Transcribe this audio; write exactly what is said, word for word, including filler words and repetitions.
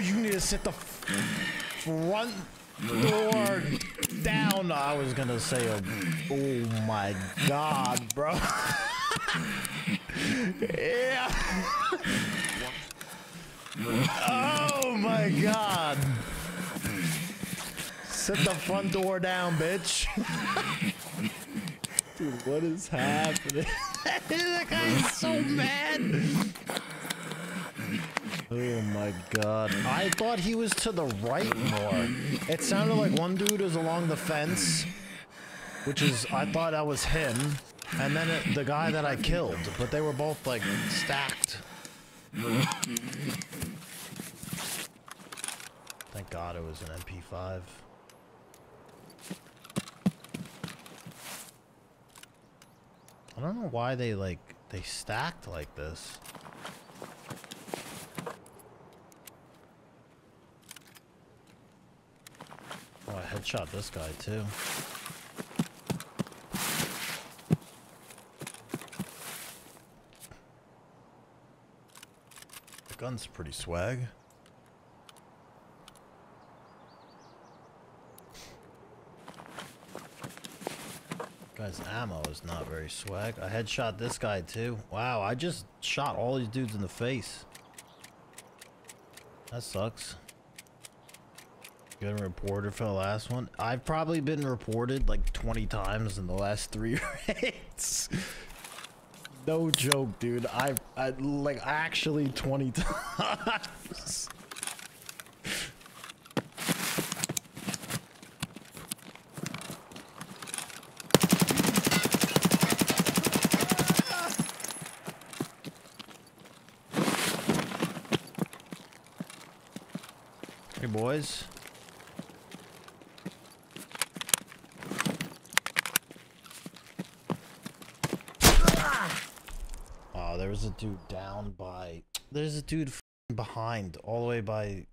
you need to sit the front door down. I was gonna say, oh my god, bro. Yeah. Oh my god. Sit the front door down, bitch. Dude, what is happening? That guy's so mad. Oh my god. I thought he was to the right more. It sounded like one dude was along the fence, which is, I thought that was him. And then it, the guy that I killed, but they were both like stacked. Thank God it was an M P five. I don't know why they like they stacked like this. Oh, I headshot this guy too. Gun's pretty swag. Guy's ammo is not very swag. I headshot this guy too. Wow, I just shot all these dudes in the face. That sucks. Good reporter for the last one. I've probably been reported like twenty times in the last three raids. No joke, dude. I've I, like actually twenty times. Hey, boys. There's a dude down by, there's a dude behind all the way by